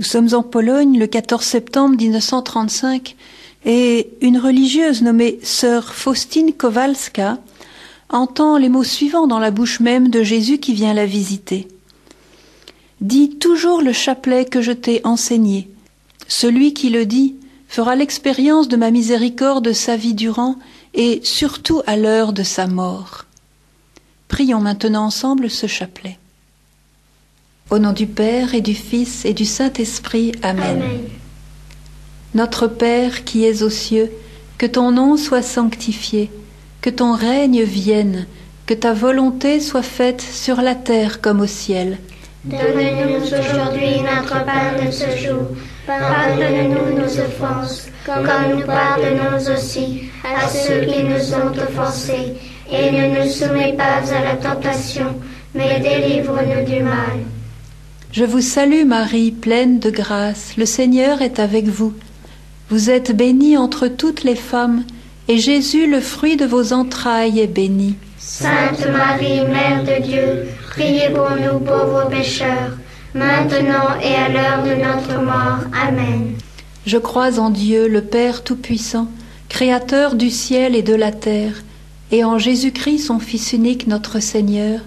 Nous sommes en Pologne le 14 septembre 1935 et une religieuse nommée sœur Faustine Kowalska entend les mots suivants dans la bouche même de Jésus qui vient la visiter. « Dis toujours le chapelet que je t'ai enseigné. Celui qui le dit fera l'expérience de ma miséricorde sa vie durant et surtout à l'heure de sa mort. » Prions maintenant ensemble ce chapelet. Au nom du Père et du Fils et du Saint-Esprit. Amen. Amen. Notre Père qui es aux cieux, que ton nom soit sanctifié, que ton règne vienne, que ta volonté soit faite sur la terre comme au ciel. Donne-nous aujourd'hui notre pain de ce jour. Pardonne-nous nos offenses, comme nous pardonnons aussi à ceux qui nous ont offensés. Et ne nous soumets pas à la tentation, mais délivre-nous du mal. Je vous salue Marie, pleine de grâce, le Seigneur est avec vous. Vous êtes bénie entre toutes les femmes, et Jésus, le fruit de vos entrailles, est béni. Sainte Marie, Mère de Dieu, priez pour nous pauvres pécheurs, maintenant et à l'heure de notre mort. Amen. Je crois en Dieu, le Père Tout-Puissant, Créateur du ciel et de la terre, et en Jésus-Christ, son Fils unique, notre Seigneur,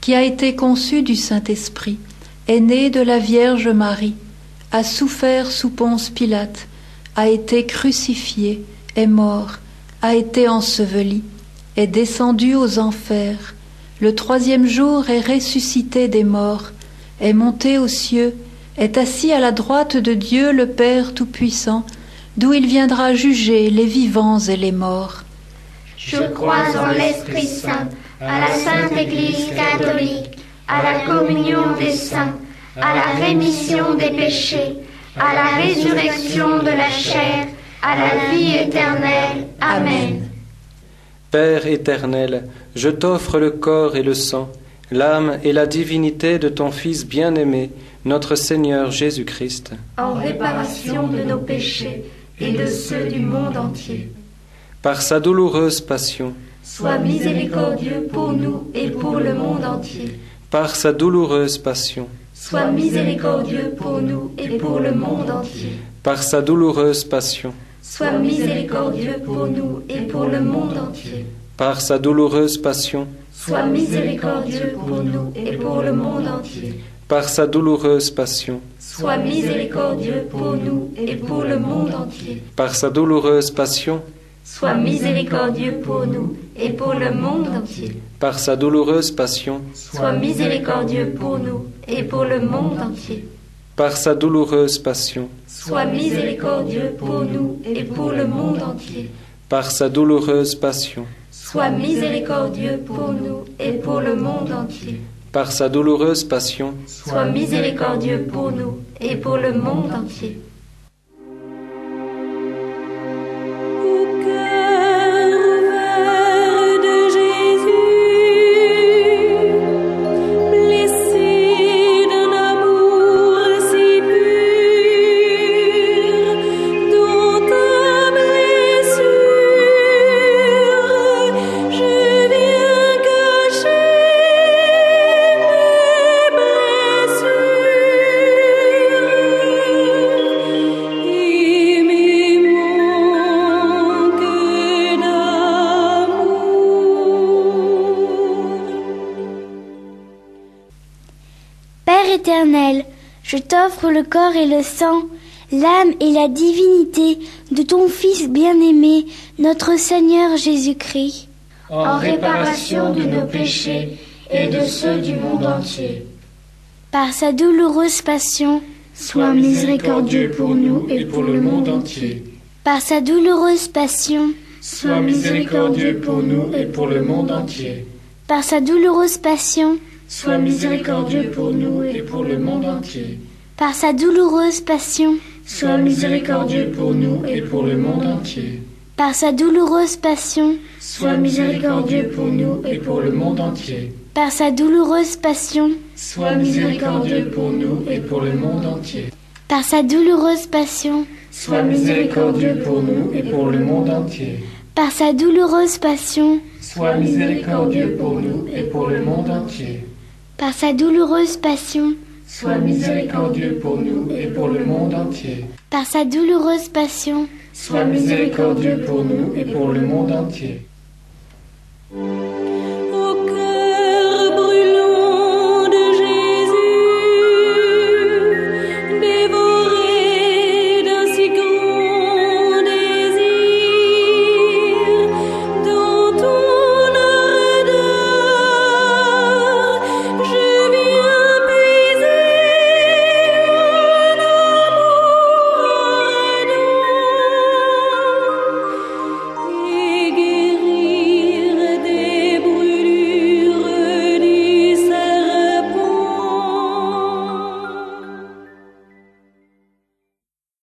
qui a été conçu du Saint-Esprit, est né de la Vierge Marie, a souffert sous Ponce Pilate, a été crucifié, est mort, a été enseveli, est descendu aux enfers, le troisième jour est ressuscité des morts, est monté aux cieux, est assis à la droite de Dieu le Père Tout-Puissant, d'où il viendra juger les vivants et les morts. Je crois en l'Esprit Saint, à la Sainte Église catholique, à la communion des saints, à la rémission des péchés, à la résurrection de la chair, à la vie éternelle. Amen. Père éternel, je t'offre le corps et le sang, l'âme et la divinité de ton Fils bien-aimé, notre Seigneur Jésus-Christ, en réparation de nos péchés et de ceux du monde entier. Par sa douloureuse passion, sois miséricordieux pour nous et pour le monde entier. Par sa douloureuse passion, sois miséricordieux pour nous et pour le monde entier. Par sa douloureuse passion, sois miséricordieux pour nous et pour le monde entier. Par sa douloureuse passion, sois miséricordieux pour nous et pour le monde entier. Par sa douloureuse passion, sois miséricordieux pour nous et pour le monde entier. Par sa douloureuse passion, sois miséricordieux pour nous et pour le monde entier. Par sa douloureuse passion, sois miséricordieux pour nous et pour le monde entier. Par sa douloureuse passion, sois miséricordieux pour nous et pour le monde entier. Par sa douloureuse passion, sois miséricordieux pour nous et pour le monde entier. Par sa douloureuse passion, sois miséricordieux pour nous et pour le monde entier. Éternel, je t'offre le corps et le sang, l'âme et la divinité de ton Fils bien-aimé, notre Seigneur Jésus-Christ, en réparation de nos péchés et de ceux du monde entier. Par sa douloureuse passion, sois miséricordieux pour nous et pour le monde entier. Par sa douloureuse passion, sois miséricordieux pour nous et pour le monde entier. Par sa douloureuse passion, sois miséricordieux pour nous et pour le monde entier. Par sa douloureuse passion, sois miséricordieux pour nous et pour le monde entier. Par sa douloureuse passion, sois miséricordieux pour nous et pour le monde entier. Par sa douloureuse passion, sois miséricordieux pour nous et pour le monde entier. Par sa douloureuse passion, sois miséricordieux pour nous et pour le monde entier. Par sa douloureuse passion, sois miséricordieux pour nous et pour le monde entier. Par sa douloureuse passion, sois miséricordieux pour nous et pour le monde entier. Par sa douloureuse passion, sois miséricordieux pour nous et pour le monde entier.